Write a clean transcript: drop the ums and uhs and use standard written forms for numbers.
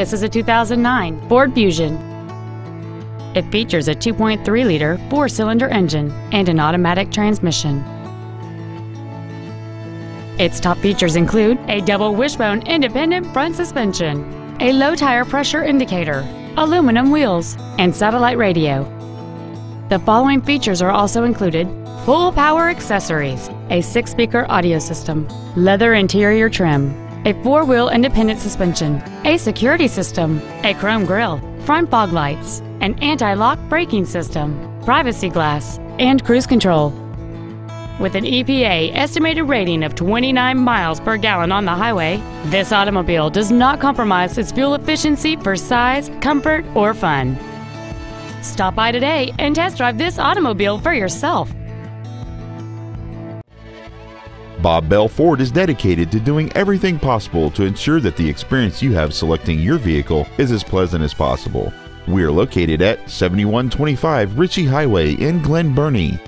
This is a 2009 Ford Fusion. It features a 2.3-liter four-cylinder engine and an automatic transmission. Its top features include a double wishbone independent front suspension, a low tire pressure indicator, aluminum wheels, and satellite radio. The following features are also included: full power accessories, a 6-speaker audio system, leather interior trim, a 4-wheel independent suspension, a security system, a chrome grille, front fog lights, an anti-lock braking system, privacy glass, and cruise control. With an EPA estimated rating of 29 miles per gallon on the highway, this automobile does not compromise its fuel efficiency for size, comfort, or fun. Stop by today and test drive this automobile for yourself. Bob Bell Ford is dedicated to doing everything possible to ensure that the experience you have selecting your vehicle is as pleasant as possible. We are located at 7125 Ritchie Highway in Glen Burnie.